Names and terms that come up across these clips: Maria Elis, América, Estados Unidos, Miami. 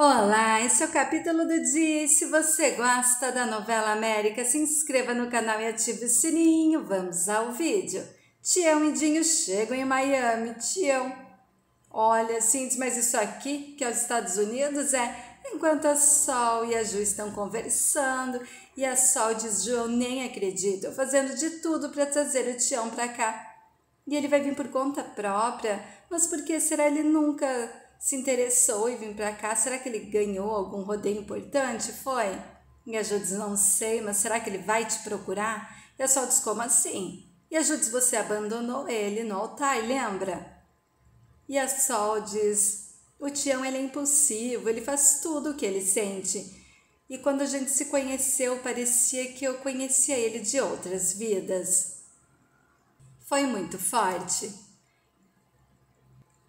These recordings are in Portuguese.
Olá, esse é o capítulo do dia e se você gosta da novela América, se inscreva no canal e ative o sininho. Vamos ao vídeo. Tião e Dinho chegam em Miami. Tião, olha, Cindy, mas isso aqui, que é os Estados Unidos, Enquanto a Sol e a Ju estão conversando e a Sol diz, Ju, eu nem acredito, fazendo de tudo para trazer o Tião para cá. E ele vai vir por conta própria, mas por que será ele nunca se interessou em vir para cá? Será que ele ganhou algum rodeio importante? Foi? E a Ju diz, não sei, mas será que ele vai te procurar? E a Sol diz, como assim? E a Ju diz, você abandonou ele no altar, lembra? E a Sol diz, o Tião, ele é impulsivo, ele faz tudo o que ele sente. E quando a gente se conheceu, parecia que eu conhecia ele de outras vidas. Foi muito forte.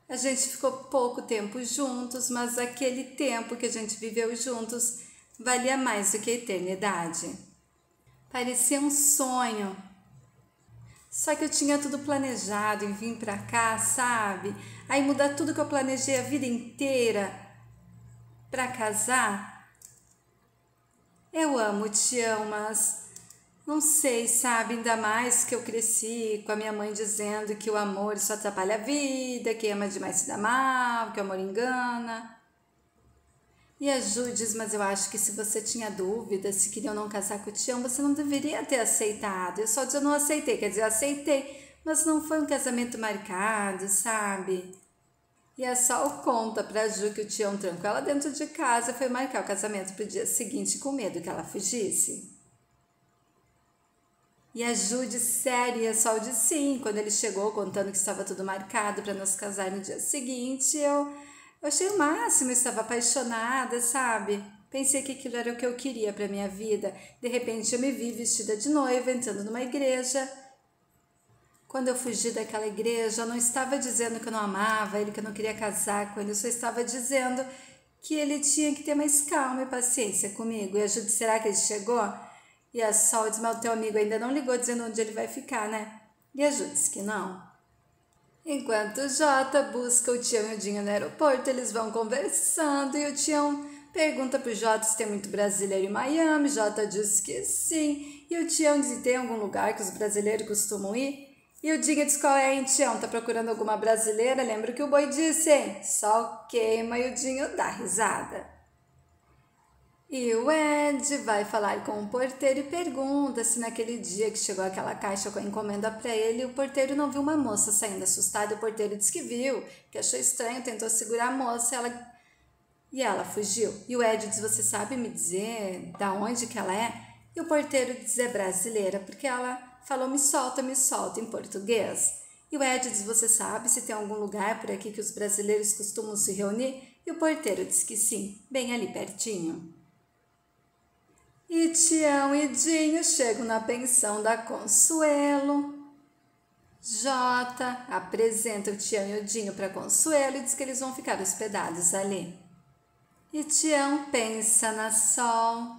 A gente ficou pouco tempo juntos, mas aquele tempo que a gente viveu juntos valia mais do que a eternidade. Parecia um sonho. Só que eu tinha tudo planejado em vir pra cá, sabe? Aí mudar tudo que eu planejei a vida inteira pra casar. Eu amo o Tião, mas não sei, sabe, ainda mais que eu cresci com a minha mãe dizendo que o amor só atrapalha a vida, que ama demais se dá mal, que o amor engana. E a Ju diz, mas eu acho que se você tinha dúvida se queria ou não casar com o Tião, você não deveria ter aceitado. Eu só disse, eu não aceitei, quer dizer, eu aceitei, mas não foi um casamento marcado, sabe? E a Sol conta pra Ju que o Tião trancou ela dentro de casa, foi marcar o casamento pro dia seguinte com medo que ela fugisse. E a Ju de sério, e a Sol de sim, quando ele chegou contando que estava tudo marcado para nos casar no dia seguinte, eu achei o máximo, estava apaixonada, sabe? Pensei que aquilo era o que eu queria para minha vida. De repente eu me vi vestida de noiva, entrando numa igreja. Quando eu fugi daquela igreja, eu não estava dizendo que eu não amava ele, que eu não queria casar com ele, eu só estava dizendo que ele tinha que ter mais calma e paciência comigo. E a Ju de será que ele chegou? E a Sol diz, mas teu amigo ainda não ligou dizendo onde ele vai ficar, né? E a Ju diz que não. Enquanto o Jota busca o Tião e o Dinho no aeroporto, eles vão conversando e o Tião pergunta pro Jota se tem muito brasileiro em Miami. Jota diz que sim. E o Tião diz, tem algum lugar que os brasileiros costumam ir? E o Dinho diz, qual é, hein, Tião? Tá procurando alguma brasileira? Lembra o que o boi disse, hein? Sol queima e o Dinho dá risada. E o Ed vai falar com o porteiro e pergunta se naquele dia que chegou aquela caixa com a encomenda para ele, o porteiro não viu uma moça saindo assustada. O porteiro disse que viu, que achou estranho, tentou segurar a moça e ela fugiu. E o Ed diz, você sabe me dizer da onde que ela é? E o porteiro diz, é brasileira, porque ela falou me solta em português. E o Ed diz, você sabe se tem algum lugar por aqui que os brasileiros costumam se reunir? E o porteiro diz que sim, bem ali pertinho. E Tião e Dinho chegam na pensão da Consuelo. Jota apresenta o Tião e o Dinho para Consuelo e diz que eles vão ficar hospedados ali. E Tião pensa na Sol.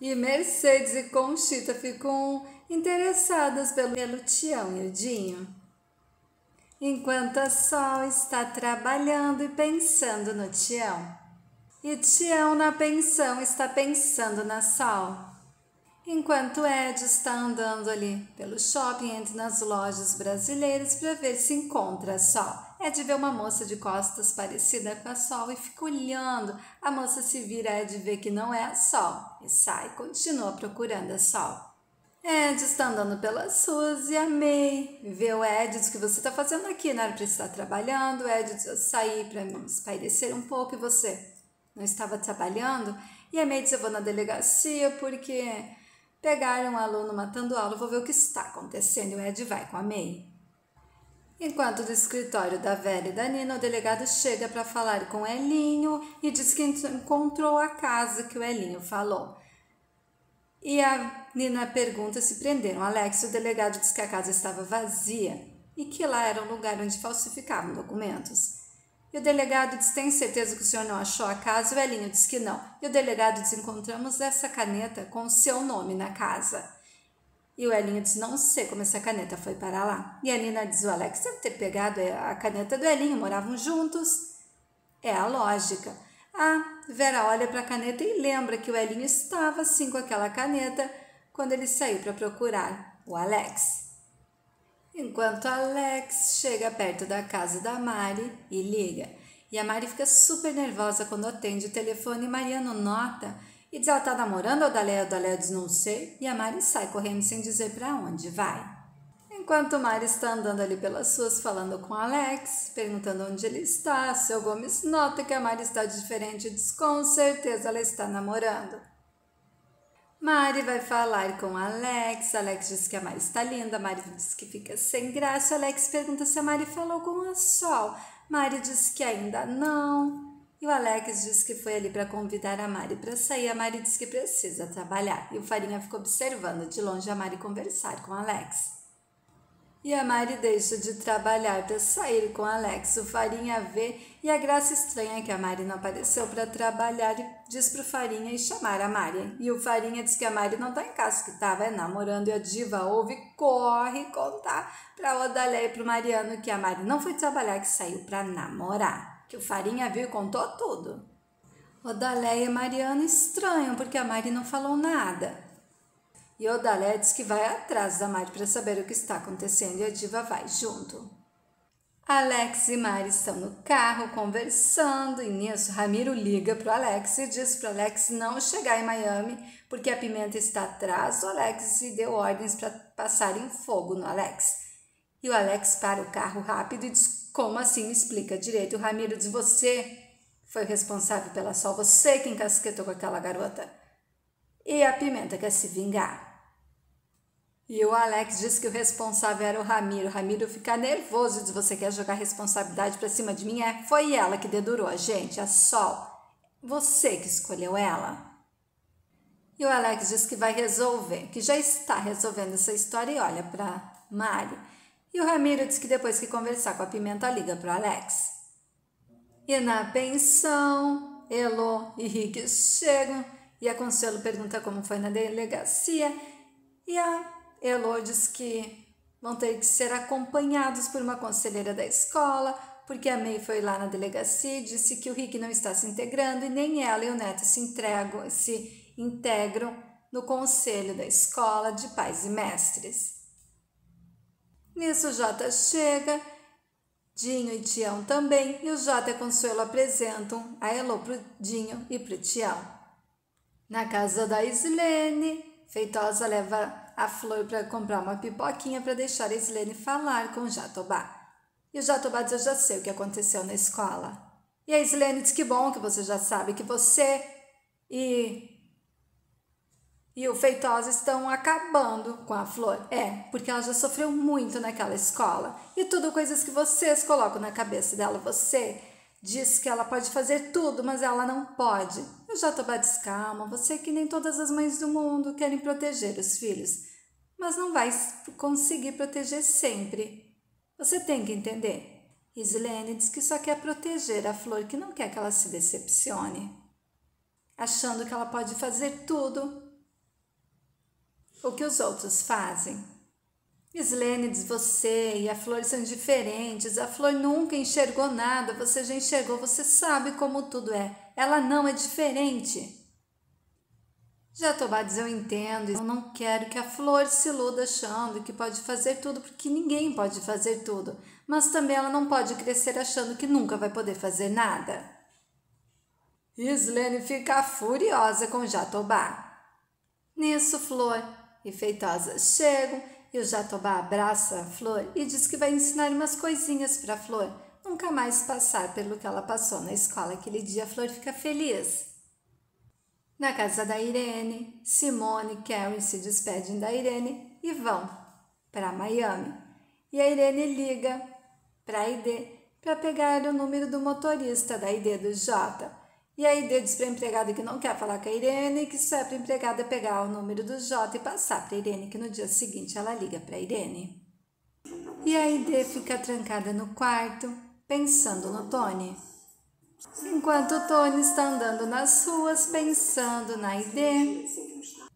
E Mercedes e Conchita ficam interessadas pelo Tião e o Dinho. Enquanto a Sol está trabalhando e pensando no Tião. E Tião na pensão está pensando na Sol. Enquanto Ed está andando ali pelo shopping, entra nas lojas brasileiras para ver se encontra a Sol. Ed vê uma moça de costas parecida com a Sol e fica olhando. A moça se vira, Ed vê que não é a Sol e sai, continua procurando a Sol. Ed está andando pelas ruas e a May vê o Ed, diz, o que você está fazendo aqui? Não era para estar trabalhando. Ed diz, eu saí para me espairecer um pouco, e você? Não estava trabalhando? E a May diz, eu vou na delegacia porque pegaram um aluno matando aula, vou ver o que está acontecendo. E o Ed vai com a May. Enquanto do escritório da Vera e da Nina, o delegado chega para falar com o Elinho e diz que encontrou a casa que o Elinho falou. E a Nina pergunta se prenderam Alex. O delegado diz que a casa estava vazia e que lá era um lugar onde falsificavam documentos. E o delegado diz, tem certeza que o senhor não achou a casa? O Elinho diz que não. E o delegado diz, encontramos essa caneta com o seu nome na casa. E o Elinho diz, não sei como essa caneta foi para lá. E a Nina diz, o Alex deve ter pegado a caneta do Elinho, moravam juntos. É a lógica. Ah, Vera olha para a caneta e lembra que o Elinho estava assim com aquela caneta quando ele saiu para procurar o Alex. Enquanto Alex chega perto da casa da Mari e liga. E a Mari fica super nervosa quando atende o telefone e Mariano nota e diz ela tá namorando ao Daléo, o Daléo diz não sei e a Mari sai correndo sem dizer para onde vai. Enquanto Mari está andando ali pelas ruas falando com Alex, perguntando onde ele está, seu Gomes nota que a Mari está diferente e diz com certeza ela está namorando. Mari vai falar com Alex, Alex diz que a Mari está linda, Mari diz que fica sem graça, Alex pergunta se a Mari falou com a Sol, Mari diz que ainda não e o Alex diz que foi ali para convidar a Mari para sair, a Mari diz que precisa trabalhar e o Farinha ficou observando de longe a Mari conversar com Alex. E a Mari deixa de trabalhar para sair com Alex, o Farinha vê e a graça estranha é que a Mari não apareceu para trabalhar e diz para o Farinha e chamar a Mari. E o Farinha diz que a Mari não está em casa, que estava namorando e a diva ouve e corre contar para o Odalé e para o Mariano que a Mari não foi trabalhar, que saiu para namorar. Que o Farinha viu e contou tudo. Odalé e Mariano estranham porque a Mari não falou nada. E o Odalé diz que vai atrás da Mari para saber o que está acontecendo e a diva vai junto. Alex e Mari estão no carro conversando e nisso Ramiro liga para o Alex e diz para o Alex não chegar em Miami porque a Pimenta está atrás do Alex e deu ordens para passarem fogo no Alex. E o Alex para o carro rápido e diz como assim, me explica direito. O Ramiro diz você foi o responsável pela Sol, você que encasquetou com aquela garota. E a Pimenta quer se vingar. E o Alex diz que o responsável era o Ramiro. O Ramiro fica nervoso e diz, você quer jogar responsabilidade pra cima de mim? É, foi ela que dedurou a gente, a Sol. Você que escolheu ela. E o Alex diz que vai resolver, que já está resolvendo essa história e olha pra Mari. E o Ramiro diz que depois que conversar com a Pimenta, liga pro Alex. E na pensão, Elô e Rick chegam. E a Consuelo pergunta como foi na delegacia e a Elô diz que vão ter que ser acompanhados por uma conselheira da escola porque a May foi lá na delegacia e disse que o Rick não está se integrando e nem ela e o Neto se integram no conselho da escola de pais e mestres. Nisso o Jota chega, Dinho e Tião também e o Jota e a Consuelo apresentam a Elô pro Dinho e pro Tião. Na casa da Islene, Feitosa leva a Flor para comprar uma pipoquinha para deixar a Islene falar com o Jatobá. E o Jatobá diz, eu já sei o que aconteceu na escola. E a Islene diz, que bom que você já sabe, que você e o Feitosa estão acabando com a Flor. É, porque ela já sofreu muito naquela escola. E tudo coisas que vocês colocam na cabeça dela, você diz que ela pode fazer tudo, mas ela não pode. O Jatobá diz, calma, você que nem todas as mães do mundo querem proteger os filhos, mas não vai conseguir proteger sempre. Você tem que entender. Islene diz que só quer proteger a Flor, que não quer que ela se decepcione, achando que ela pode fazer tudo o que os outros fazem. Islene diz, você e a Flor são diferentes, a Flor nunca enxergou nada, você já enxergou, você sabe como tudo é, ela não é diferente. Jatobá diz, eu entendo, eu não quero que a Flor se iluda achando que pode fazer tudo, porque ninguém pode fazer tudo, mas também ela não pode crescer achando que nunca vai poder fazer nada. Islene fica furiosa com Jatobá. Nisso Flor e Feitosa chegam. E o Jatobá abraça a Flor e diz que vai ensinar umas coisinhas para a Flor nunca mais passar pelo que ela passou na escola. Aquele dia a Flor fica feliz. Na casa da Irene, Simone e Karen se despedem da Irene e vão para Miami. E a Irene liga para a ID para pegar o número do motorista da ID do Jota. E a ID diz para a empregada que não quer falar com a Irene, que só é para a empregada pegar o número do Jota e passar para a Irene, que no dia seguinte ela liga para a Irene. E a ID fica trancada no quarto, pensando no Tony. Enquanto o Tony está andando nas ruas, pensando na ID,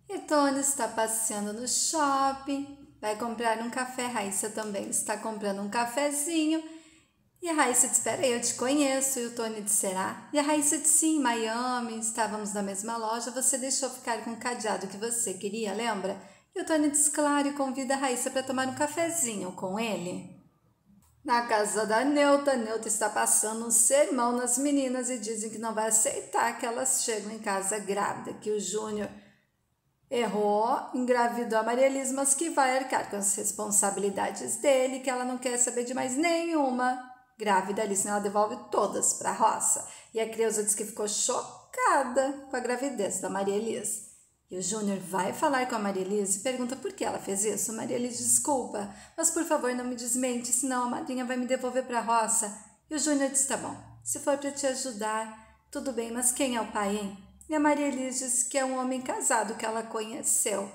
e Tony está passeando no shopping, vai comprar um café, Raíssa também está comprando um cafezinho, E a Raíssa disse, espera aí, eu te conheço. E o Tony disse, será? E a Raíssa disse, sim, Miami, estávamos na mesma loja, você deixou ficar com o cadeado que você queria, lembra? E o Tony disse, claro, e convida a Raíssa para tomar um cafezinho com ele. Na casa da Neuta, a Neuta está passando um sermão nas meninas e dizem que não vai aceitar que elas chegam em casa grávida, que o Júnior errou, engravidou a Maria Elis, mas que vai arcar com as responsabilidades dele, que ela não quer saber de mais nenhuma grávida ali, senão ela devolve todas para a roça. E a Creuza diz que ficou chocada com a gravidez da Maria Elis. E o Júnior vai falar com a Maria Elis e pergunta por que ela fez isso. Maria Elis, desculpa, mas por favor não me desmente, senão a madrinha vai me devolver para a roça. E o Júnior diz, tá bom, se for para te ajudar, tudo bem, mas quem é o pai, hein? E a Maria Elis diz que é um homem casado que ela conheceu.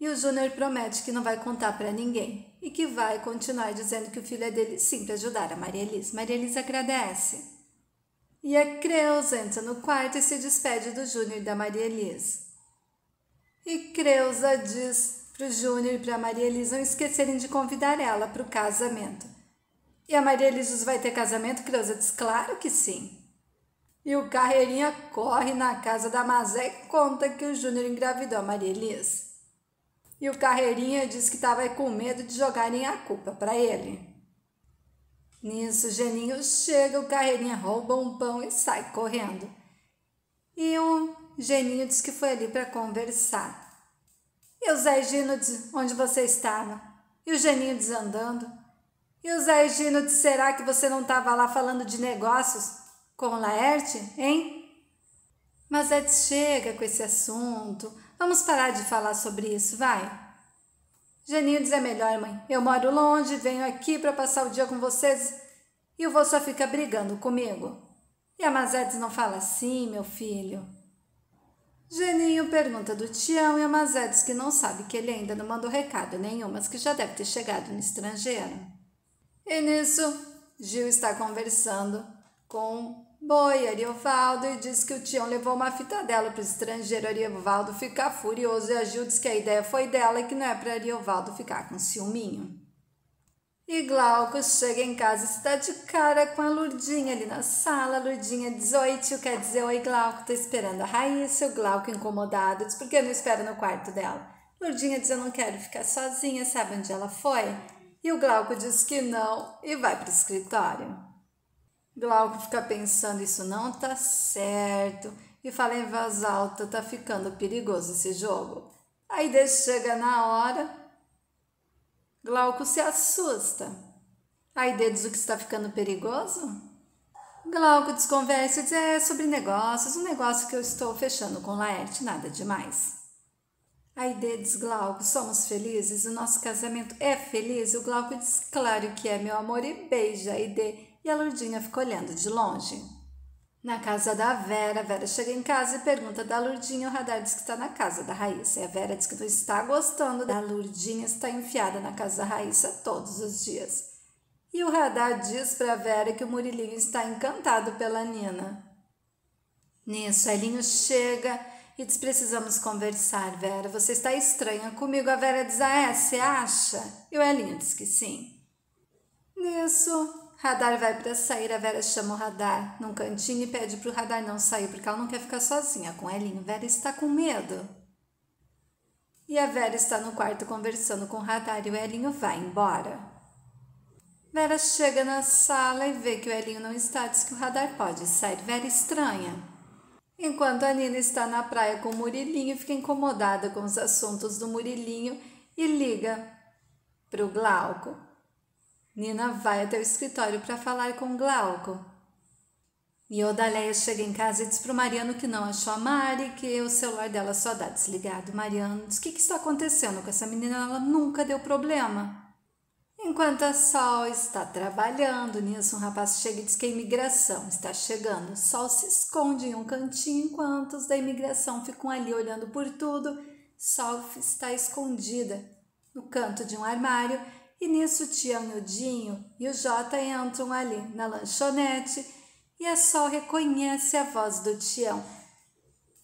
E o Júnior promete que não vai contar para ninguém e que vai continuar dizendo que o filho é dele sim para ajudar a Maria Elis. Maria Elis agradece. E a Creuza entra no quarto e se despede do Júnior e da Maria Elis. E Creuza diz para o Júnior e para a Maria Elis não esquecerem de convidar ela para o casamento. E a Maria Elis diz, vai ter casamento? Creuza diz, claro que sim. E o Carreirinha corre na casa da Mazé e conta que o Júnior engravidou a Maria Elis. E o Carreirinha diz que estava com medo de jogarem a culpa para ele. Nisso, o Geninho chega, o Carreirinha rouba um pão e sai correndo. E o Geninho diz que foi ali para conversar. E o Zé Gino diz, onde você estava? E o Geninho diz, andando. E o Zé Gino diz, será que você não estava lá falando de negócios com o Laerte, hein? Mas Ed chega com esse assunto. Vamos parar de falar sobre isso, vai. Geninho diz, é melhor, mãe. Eu moro longe, venho aqui para passar o dia com vocês e o vô só fica brigando comigo. E a Mazetes não fala assim, meu filho. Geninho pergunta do Tião e a Mazetes que não sabe que ele ainda não mandou recado nenhum, mas que já deve ter chegado no estrangeiro. E nisso, Gil está conversando com Boi, Ariovaldo, e diz que o Tião levou uma fita dela para o estrangeiro. Ariovaldo fica furioso e a Gil diz que a ideia foi dela e que não é para Ariovaldo ficar com ciúminho. E Glauco chega em casa e está de cara com a Lurdinha ali na sala. A Lurdinha diz, oi tio, quer dizer, oi Glauco, tô esperando a Raíssa. O Glauco incomodado diz, por que não espera no quarto dela? Lurdinha diz, eu não quero ficar sozinha, sabe onde ela foi? E o Glauco diz que não e vai para o escritório. Glauco fica pensando, isso não tá certo, e fala em voz alta, tá ficando perigoso esse jogo. Aí chega na hora, Glauco se assusta. Aí diz o que está ficando perigoso? Glauco desconversa e diz, é sobre negócios, um negócio que eu estou fechando com Laerte, nada demais. Aí diz Glauco, somos felizes, o nosso casamento é feliz? O Glauco diz, claro que é, meu amor, e beija. Aí E a Lurdinha fica olhando de longe. Na casa da Vera, a Vera chega em casa e pergunta da Lurdinha. O radar diz que está na casa da Raíssa. E a Vera diz que não está gostando da Lurdinha, está enfiada na casa da Raíssa todos os dias. E o radar diz para a Vera que o Murilinho está encantado pela Nina. Nisso, Elinho chega e diz, precisamos conversar, Vera. Você está estranha comigo. A Vera diz, ah, é? Você acha? E o Elinho diz que sim. Nisso, Radar vai para sair, a Vera chama o Radar num cantinho e pede para o Radar não sair, porque ela não quer ficar sozinha com Elinho. Vera está com medo. E a Vera está no quarto conversando com o Radar e o Elinho vai embora. Vera chega na sala e vê que o Elinho não está, diz que o Radar pode sair. Vera estranha. Enquanto a Nina está na praia com o Murilinho, fica incomodada com os assuntos do Murilinho e liga para o Glauco. Nina vai até o escritório para falar com Glauco. E Odaleia chega em casa e diz para o Mariano que não achou a Mari, que o celular dela só dá desligado. Mariano diz, o que está acontecendo com essa menina? Ela nunca deu problema. Enquanto a Sol está trabalhando, nisso um rapaz chega e diz que a imigração está chegando. Sol se esconde em um cantinho enquanto os da imigração ficam ali olhando por tudo. Sol está escondida no canto de um armário. E nisso o Tião e o Dinho e o Jota entram ali na lanchonete e a Sol reconhece a voz do Tião.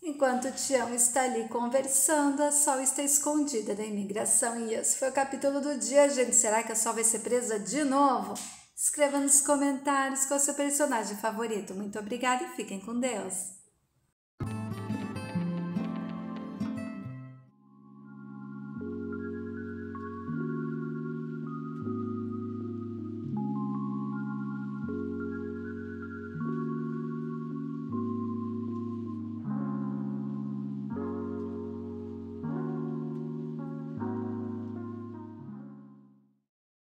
Enquanto o Tião está ali conversando, a Sol está escondida da imigração. E esse foi o capítulo do dia, gente. Será que a Sol vai ser presa de novo? Escreva nos comentários qual é o seu personagem favorito. Muito obrigada e fiquem com Deus!